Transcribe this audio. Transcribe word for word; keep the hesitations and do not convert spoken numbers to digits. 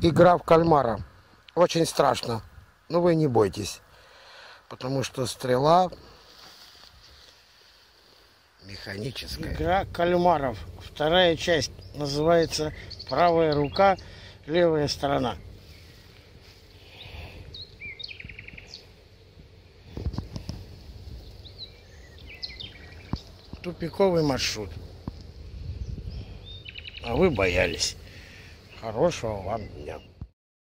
игра в кальмара. Очень страшно, но вы не бойтесь, потому что стрела механическая. Игра кальмаров. Вторая часть называется «Правая рука, левая сторона». Тупиковый маршрут. А вы боялись. Хорошего вам дня.